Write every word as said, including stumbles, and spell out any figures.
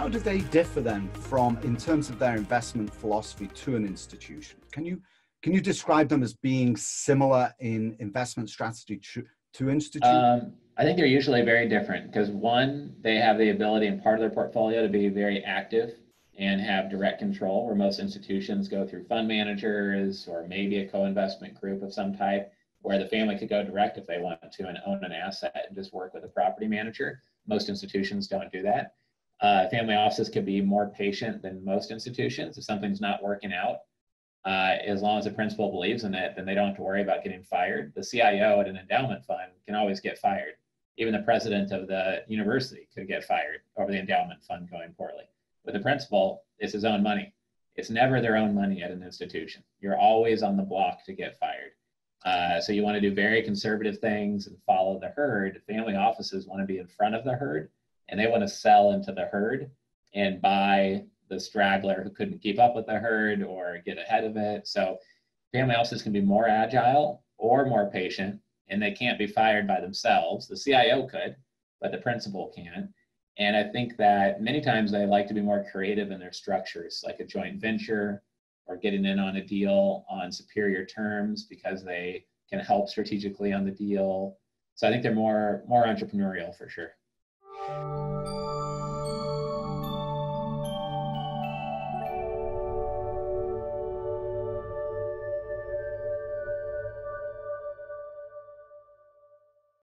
how do they differ then from, in terms of their investment philosophy, to an institution? Can you, can you describe them as being similar in investment strategy to, to institutions? Um, I think they're usually very different because, one, they have the ability in part of their portfolio to be very active and have direct control, where most institutions go through fund managers or maybe a co-investment group of some type, where the family could go direct if they want to and own an asset and just work with a property manager. Most institutions don't do that. Uh, family offices could be more patient than most institutions. If something's not working out, uh, as long as the principal believes in it, then they don't have to worry about getting fired. The C I O at an endowment fund can always get fired. Even the president of the university could get fired over the endowment fund going poorly. But the principal, it's his own money. It's never their own money at an institution. You're always on the block to get fired. Uh, so you want to do very conservative things and follow the herd. Family offices want to be in front of the herd, and they want to sell into the herd and buy the straggler who couldn't keep up with the herd or get ahead of it. So family offices can be more agile or more patient, and they can't be fired by themselves. The C I O could, but the principal can't. And I think that many times they like to be more creative in their structures, like a joint venture, or getting in on a deal on superior terms because they can help strategically on the deal. So I think they're more, more entrepreneurial for sure.